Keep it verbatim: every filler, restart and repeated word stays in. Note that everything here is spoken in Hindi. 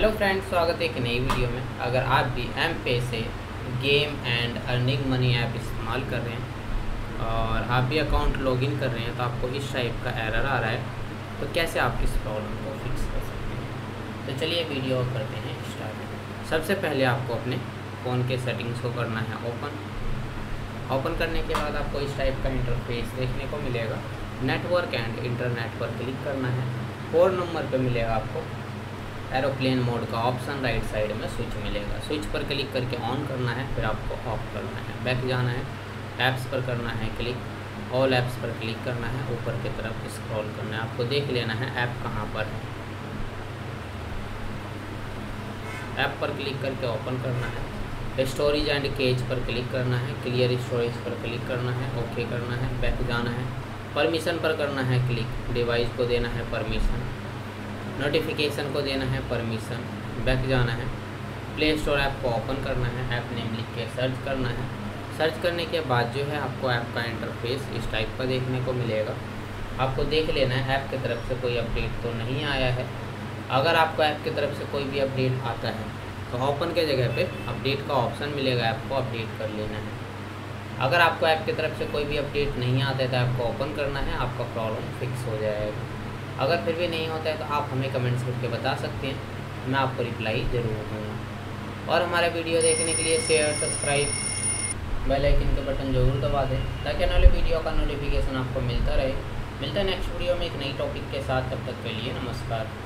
हेलो फ्रेंड्स, स्वागत है एक नई वीडियो में। अगर आप भी mPaisa game and earning money app इस्तेमाल कर रहे हैं और आप भी अकाउंट लॉगिन कर रहे हैं तो आपको इस टाइप का एरर आ रहा है, तो कैसे आप इस प्रॉब्लम को फिक्स कर सकते हैं, तो चलिए वीडियो करते हैं स्टार्ट। सबसे पहले आपको अपने फ़ोन के सेटिंग्स को करना है ओपन। ओपन करने के बाद आपको इस टाइप का इंटरफेस देखने को मिलेगा। नेटवर्क एंड इंटरनेट पर क्लिक करना है। फोर नंबर पर मिलेगा आपको एरोप्लेन मोड का ऑप्शन, राइट साइड में स्विच मिलेगा। स्विच पर क्लिक करके ऑन करना है, फिर आपको ऑफ करना है, बैक जाना है, ऐप्स पर करना है क्लिक, ऑल ऐप्स पर क्लिक करना है, ऊपर की तरफ स्क्रॉल करना है। आपको देख लेना है ऐप कहाँ पर है। ऐप पर क्लिक करके ओपन करना है। स्टोरेज एंड केज पर क्लिक करना है, क्लियर स्टोरेज पर क्लिक करना है, ओके करना है, बैक जाना है, परमिशन पर करना है क्लिक, डिवाइस को देना है परमिशन, नोटिफिकेशन को देना है परमिशन, बैक जाना है, प्ले स्टोर ऐप को ओपन करना है, ऐप नेम लिख के सर्च करना है। सर्च करने के बाद जो है आपको ऐप का इंटरफेस इस टाइप का देखने को मिलेगा। आपको देख लेना है ऐप की तरफ से कोई अपडेट तो नहीं आया है। अगर आपको ऐप की तरफ से कोई भी अपडेट आता है तो ओपन के जगह पे अपडेट का ऑप्शन मिलेगा, ऐप को अपडेट कर लेना है। अगर आपको ऐप की तरफ से कोई भी अपडेट नहीं आता है तो ऐप को ओपन करना है, आपका प्रॉब्लम फिक्स हो जाएगा। अगर फिर भी नहीं होता है तो आप हमें कमेंट्स करके बता सकते हैं, मैं आपको रिप्लाई ज़रूर दूँगा। और हमारा वीडियो देखने के लिए शेयर, सब्सक्राइब, बेल आइकन के बटन जरूर दबा दें ताकि आने वाले वीडियो का नोटिफिकेशन आपको मिलता रहे। मिलता है नेक्स्ट वीडियो में एक नई टॉपिक के साथ, तब तक के लिए नमस्कार।